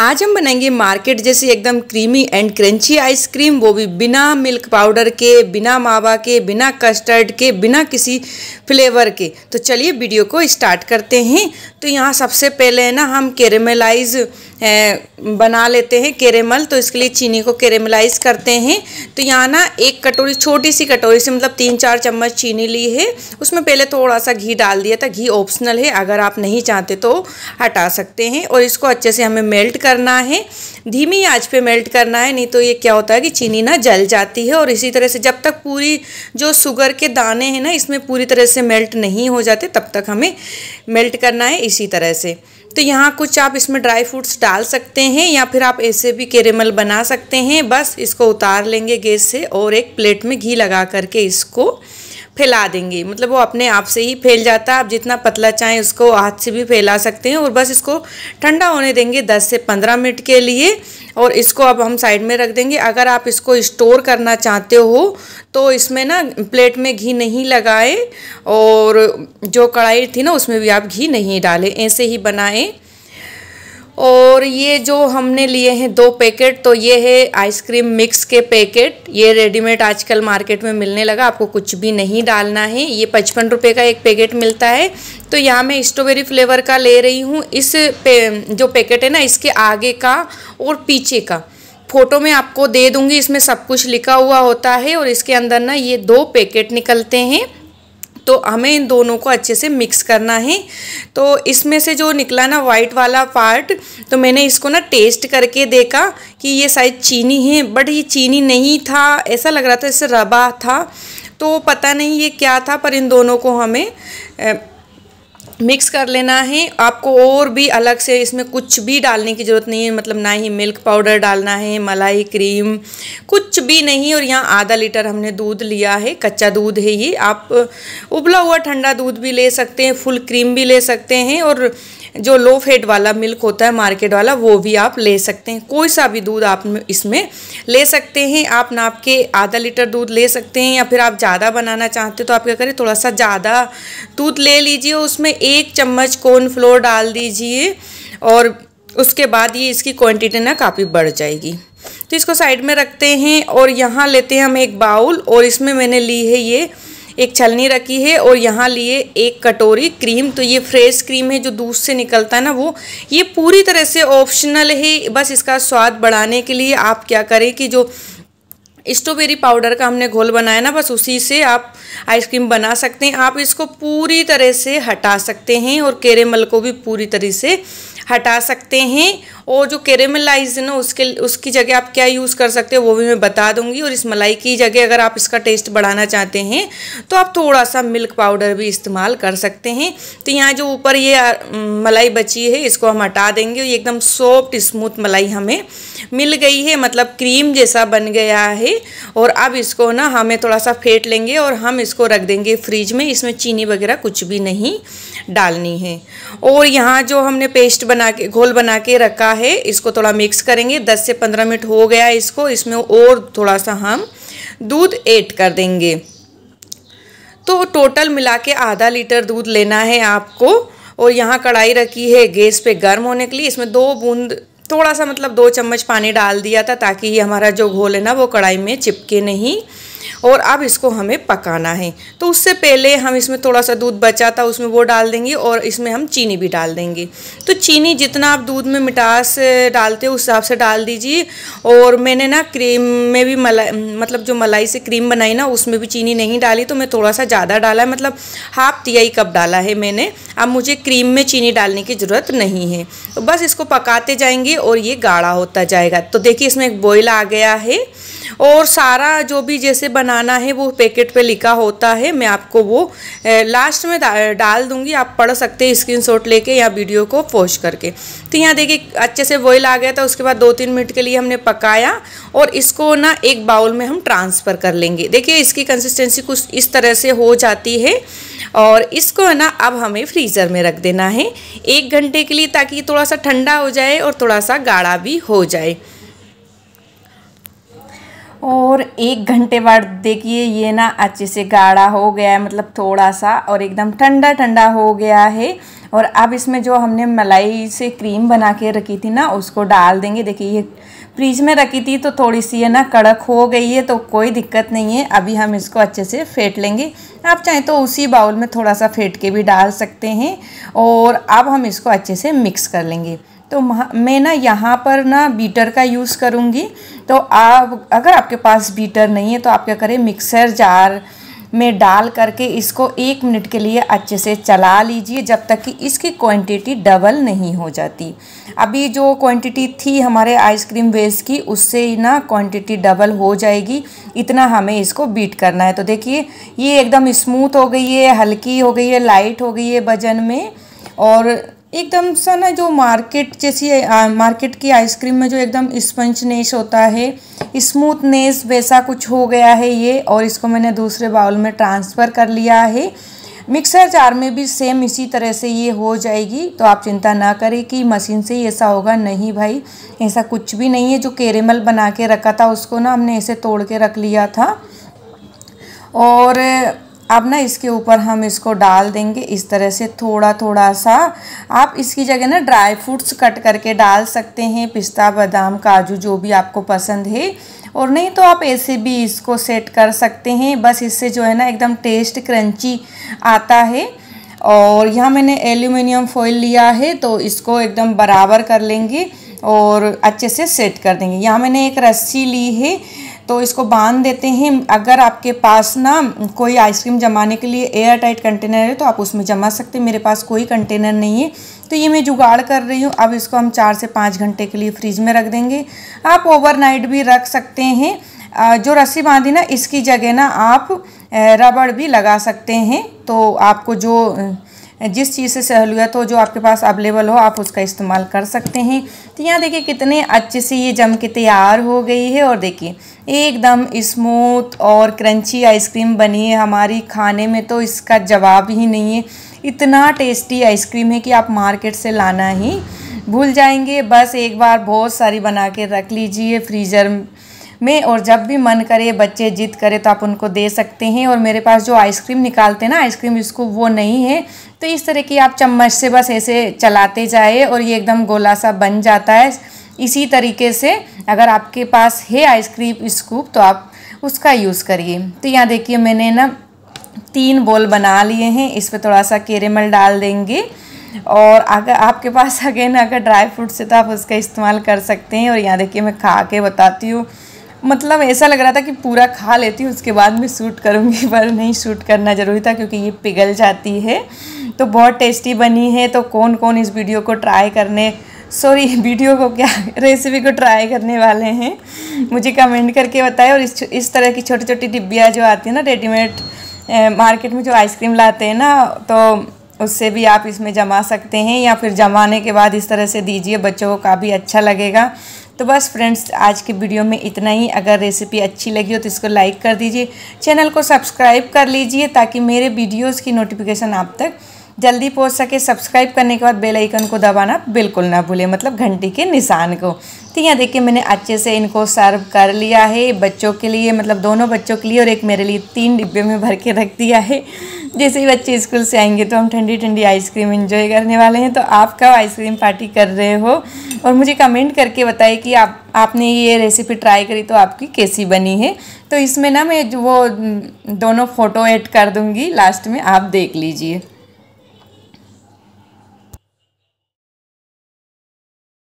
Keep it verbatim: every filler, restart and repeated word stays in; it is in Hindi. आज हम बनाएंगे मार्केट जैसी एकदम क्रीमी एंड क्रंची आइसक्रीम, वो भी बिना मिल्क पाउडर के, बिना मावा के, बिना कस्टर्ड के, बिना किसी फ्लेवर के। तो चलिए वीडियो को स्टार्ट करते हैं। तो यहाँ सबसे पहले है ना हम कैरेमलाइज बना लेते हैं कैरेमल। तो इसके लिए चीनी को कैरेमलाइज करते हैं। तो यहाँ ना एक कटोरी, छोटी सी कटोरी से मतलब तीन चार चम्मच चीनी ली है, उसमें पहले थोड़ा सा घी डाल दिया था। घी ऑप्शनल है, अगर आप नहीं चाहते तो हटा सकते हैं। और इसको अच्छे से हमें मेल्ट करना है, धीमी आंच पे मेल्ट करना है, नहीं तो ये क्या होता है कि चीनी ना जल जाती है। और इसी तरह से जब तक पूरी जो शुगर के दाने हैं ना इसमें पूरी तरह से मेल्ट नहीं हो जाते तब तक हमें मेल्ट करना है इसी तरह से। तो यहाँ कुछ आप इसमें ड्राई फ्रूट्स डाल सकते हैं या फिर आप ऐसे भी कैरेमल बना सकते हैं। बस इसको उतार लेंगे गैस से और एक प्लेट में घी लगा करके इसको फैला देंगे, मतलब वो अपने आप से ही फैल जाता है। आप जितना पतला चाहें उसको हाथ से भी फैला सकते हैं। और बस इसको ठंडा होने देंगे दस से पंद्रह मिनट के लिए और इसको अब हम साइड में रख देंगे। अगर आप इसको स्टोर करना चाहते हो तो इसमें ना प्लेट में घी नहीं लगाए और जो कढ़ाई थी ना उसमें भी आप घी नहीं डालें, ऐसे ही बनाएं। और ये जो हमने लिए हैं दो पैकेट, तो ये है आइसक्रीम मिक्स के पैकेट। ये रेडीमेड आजकल मार्केट में मिलने लगा, आपको कुछ भी नहीं डालना है। ये पचपन रुपये का एक पैकेट मिलता है। तो यहाँ मैं स्ट्रॉबेरी फ्लेवर का ले रही हूँ। इस पे, जो पैकेट है ना इसके आगे का और पीछे का फ़ोटो मैं आपको दे दूँगी, इसमें सब कुछ लिखा हुआ होता है। और इसके अंदर ना ये दो पैकेट निकलते हैं, तो हमें इन दोनों को अच्छे से मिक्स करना है। तो इसमें से जो निकला ना वाइट वाला पार्ट, तो मैंने इसको ना टेस्ट करके देखा कि ये शायद चीनी है, बट ये चीनी नहीं था, ऐसा लग रहा था इससे रवा था। तो पता नहीं ये क्या था, पर इन दोनों को हमें ए, मिक्स कर लेना है। आपको और भी अलग से इसमें कुछ भी डालने की ज़रूरत नहीं है, मतलब ना ही मिल्क पाउडर डालना है, मलाई क्रीम, कुछ भी नहीं। और यहाँ आधा लीटर हमने दूध लिया है, कच्चा दूध है ये। आप उबला हुआ ठंडा दूध भी ले सकते हैं, फुल क्रीम भी ले सकते हैं, और जो लो फैट वाला मिल्क होता है मार्केट वाला वो भी आप ले सकते हैं। कोई सा भी दूध आप इसमें ले सकते हैं। आप नाप के आधा लीटर दूध ले सकते हैं, या फिर आप ज़्यादा बनाना चाहते तो आप क्या करें, थोड़ा सा ज़्यादा दूध ले लीजिए। उसमें एक चम्मच कॉर्नफ्लोर डाल दीजिए और उसके बाद ये इसकी क्वांटिटी ना काफ़ी बढ़ जाएगी। तो इसको साइड में रखते हैं। और यहाँ लेते हैं हम एक बाउल और इसमें मैंने ली है ये एक छलनी रखी है और यहाँ लिए एक कटोरी क्रीम। तो ये फ्रेश क्रीम है, जो दूध से निकलता है ना वो, ये पूरी तरह से ऑप्शनल है। बस इसका स्वाद बढ़ाने के लिए आप क्या करें कि जो स्ट्रॉबेरी पाउडर का हमने घोल बनाया ना, बस उसी से आप आइसक्रीम बना सकते हैं। आप इसको पूरी तरह से हटा सकते हैं और कैरेमल को भी पूरी तरह से हटा सकते हैं। और जो कैरेमलाइज ना उसके उसकी जगह आप क्या यूज़ कर सकते हो वो भी मैं बता दूंगी। और इस मलाई की जगह अगर आप इसका टेस्ट बढ़ाना चाहते हैं तो आप थोड़ा सा मिल्क पाउडर भी इस्तेमाल कर सकते हैं। तो यहाँ जो ऊपर ये मलाई बची है इसको हम हटा देंगे। ये एकदम सॉफ्ट स्मूथ मलाई हमें मिल गई है, मतलब क्रीम जैसा बन गया है। और अब इसको ना हमें थोड़ा सा फेंट लेंगे और हम इसको रख देंगे फ्रिज में। इसमें चीनी वगैरह कुछ भी नहीं डालनी है। और यहाँ जो हमने पेस्ट बना के, घोल बना के रखा है, इसको थोड़ा मिक्स करेंगे। दस से पंद्रह मिनट हो गया इसको। इसमें और थोड़ा सा हम दूध ऐड कर देंगे। तो टोटल मिला के आधा लीटर दूध लेना है आपको। और यहाँ कढ़ाई रखी है गैस पे गर्म होने के लिए। इसमें दो बूंद, थोड़ा सा मतलब दो चम्मच पानी डाल दिया था ताकि ये हमारा जो घोल है ना वो कढ़ाई में चिपके नहीं। और अब इसको हमें पकाना है। तो उससे पहले हम इसमें थोड़ा सा दूध बचा था उसमें वो डाल देंगे और इसमें हम चीनी भी डाल देंगे। तो चीनी जितना आप दूध में मिठास डालते हो उस हिसाब से डाल दीजिए। और मैंने ना क्रीम में भी मलाई, मतलब जो मलाई से क्रीम बनाई ना उसमें भी चीनी नहीं डाली, तो मैं थोड़ा सा ज़्यादा डाला है, मतलब हाफ तिहाई कप डाला है मैंने। अब मुझे क्रीम में चीनी डालने की ज़रूरत नहीं है। तो बस इसको पकाते जाएंगे और ये गाढ़ा होता जाएगा। तो देखिए इसमें एक बॉयल आ गया है। और सारा जो भी जैसे बनाना है वो पैकेट पे लिखा होता है, मैं आपको वो लास्ट में डाल दूंगी, आप पढ़ सकते हैं स्क्रीनशॉट लेके या वीडियो को पॉज करके। तो यहाँ देखिए अच्छे से बॉयल आ गया था। उसके बाद दो तीन मिनट के लिए हमने पकाया और इसको ना एक बाउल में हम ट्रांसफ़र कर लेंगे। देखिए इसकी कंसिस्टेंसी कुछ इस तरह से हो जाती है। और इसको है ना अब हमें फ्रीज़र में रख देना है एक घंटे के लिए, ताकि थोड़ा सा ठंडा हो जाए और थोड़ा सा गाढ़ा भी हो जाए। और एक घंटे बाद देखिए ये ना अच्छे से गाढ़ा हो गया है, मतलब थोड़ा सा, और एकदम ठंडा ठंडा हो गया है। और अब इसमें जो हमने मलाई से क्रीम बना के रखी थी ना उसको डाल देंगे। देखिए ये फ्रिज में रखी थी तो थोड़ी सी है ना कड़क हो गई है, तो कोई दिक्कत नहीं है, अभी हम इसको अच्छे से फेंट लेंगे। आप चाहें तो उसी बाउल में थोड़ा सा फेंट के भी डाल सकते हैं। और अब हम इसको अच्छे से मिक्स कर लेंगे। तो मैं ना यहाँ पर ना बीटर का यूज़ करूँगी, तो आप अगर आपके पास बीटर नहीं है तो आप क्या करें मिक्सर जार में डाल करके इसको एक मिनट के लिए अच्छे से चला लीजिए जब तक कि इसकी क्वांटिटी डबल नहीं हो जाती। अभी जो क्वांटिटी थी हमारे आइसक्रीम बेस की उससे ना क्वांटिटी डबल हो जाएगी, इतना हमें इसको बीट करना है। तो देखिए ये एकदम स्मूथ हो गई है, हल्की हो गई है, लाइट हो गई है वजन में, और एकदम सा ना जो मार्केट जैसी मार्केट की आइसक्रीम में जो एकदम स्पंजनेस होता है स्मूथनेस वैसा कुछ हो गया है ये। और इसको मैंने दूसरे बाउल में ट्रांसफ़र कर लिया है। मिक्सर जार में भी सेम इसी तरह से ये हो जाएगी, तो आप चिंता ना करें कि मशीन से ही ऐसा होगा, नहीं भाई ऐसा कुछ भी नहीं है। जो कैरेमल बना के रखा था उसको ना हमने ऐसे तोड़ के रख लिया था, और अब ना इसके ऊपर हम इसको डाल देंगे इस तरह से थोड़ा थोड़ा सा। आप इसकी जगह ना ड्राई फ्रूट्स कट करके डाल सकते हैं, पिस्ता, बादाम, काजू, जो भी आपको पसंद है, और नहीं तो आप ऐसे भी इसको सेट कर सकते हैं। बस इससे जो है ना एकदम टेस्ट क्रंची आता है। और यहाँ मैंने एल्यूमिनियम फॉइल लिया है तो इसको एकदम बराबर कर लेंगे और अच्छे से सेट कर देंगे। यहाँ मैंने एक रस्सी ली है तो इसको बांध देते हैं। अगर आपके पास ना कोई आइसक्रीम जमाने के लिए एयर टाइट कंटेनर है तो आप उसमें जमा सकते हैं, मेरे पास कोई कंटेनर नहीं है तो ये मैं जुगाड़ कर रही हूँ। अब इसको हम चार से पाँच घंटे के लिए फ्रीज में रख देंगे। आप ओवरनाइट भी रख सकते हैं। जो रस्सी बांधी ना इसकी जगह ना आप रबड़ भी लगा सकते हैं, तो आपको जो जिस चीज़ से सहूलियत हो, जो आपके पास अवेलेबल हो, आप उसका इस्तेमाल कर सकते हैं। तो यहाँ देखिए कितने अच्छे से ये जम के तैयार हो गई है, और देखिए एकदम स्मूथ और क्रंची आइसक्रीम बनी है हमारी। खाने में तो इसका जवाब ही नहीं है, इतना टेस्टी आइसक्रीम है कि आप मार्केट से लाना ही भूल जाएंगे। बस एक बार बहुत सारी बना के रख लीजिए फ्रीज़र में, और जब भी मन करे, बच्चे जिद करे तो आप उनको दे सकते हैं। और मेरे पास जो आइसक्रीम निकालते हैं ना आइसक्रीम इसको वो नहीं है, तो इस तरह की आप चम्मच से बस ऐसे चलाते जाए और ये एकदम गोला सा बन जाता है। इसी तरीके से अगर आपके पास है आइसक्रीम स्कूप तो आप उसका यूज़ करिए। तो यहाँ देखिए मैंने ना तीन बॉल बना लिए हैं, इस पर थोड़ा सा कैरेमल डाल देंगे। और अगर आपके पास अगेन अगर ड्राई फ्रूट से तो आप उसका इस्तेमाल कर सकते हैं। और यहाँ देखिए मैं खा के बताती हूँ, मतलब ऐसा लग रहा था कि पूरा खा लेती हूँ उसके बाद मैं शूट करूँगी, पर नहीं, शूट करना ज़रूरी था क्योंकि ये पिघल जाती है। तो बहुत टेस्टी बनी है। तो कौन कौन इस वीडियो को ट्राई करने सॉरी वीडियो को क्या रेसिपी को ट्राई करने वाले हैं मुझे कमेंट करके बताएं। और इस इस तरह की छोटी छोटी डिब्बियाँ जो आती है ना रेडीमेड मार्केट में जो आइसक्रीम लाते हैं ना, तो उससे भी आप इसमें जमा सकते हैं, या फिर जमाने के बाद इस तरह से दीजिए, बच्चों को काफ़ी अच्छा लगेगा। तो बस फ्रेंड्स आज की वीडियो में इतना ही। अगर रेसिपी अच्छी लगी हो तो इसको लाइक कर दीजिए, चैनल को सब्सक्राइब कर लीजिए ताकि मेरे वीडियोस की नोटिफिकेशन आप तक जल्दी पहुंच सके। सब्सक्राइब करने के बाद बेल आइकन को दबाना बिल्कुल ना भूलें, मतलब घंटी के निशान को। तो यहाँ देखिए मैंने अच्छे से इनको सर्व कर लिया है बच्चों के लिए, मतलब दोनों बच्चों के लिए और एक मेरे लिए, तीन डिब्बे में भर के रख दिया है। जैसे ही बच्चे स्कूल से आएंगे तो हम ठंडी ठंडी आइसक्रीम एंजॉय करने वाले हैं। तो आप कब आइसक्रीम पार्टी कर रहे हो और मुझे कमेंट करके बताइए कि आप आपने ये रेसिपी ट्राई करी तो आपकी कैसी बनी है। तो इसमें ना मैं वो दोनों फ़ोटो ऐड कर दूँगी लास्ट में, आप देख लीजिए।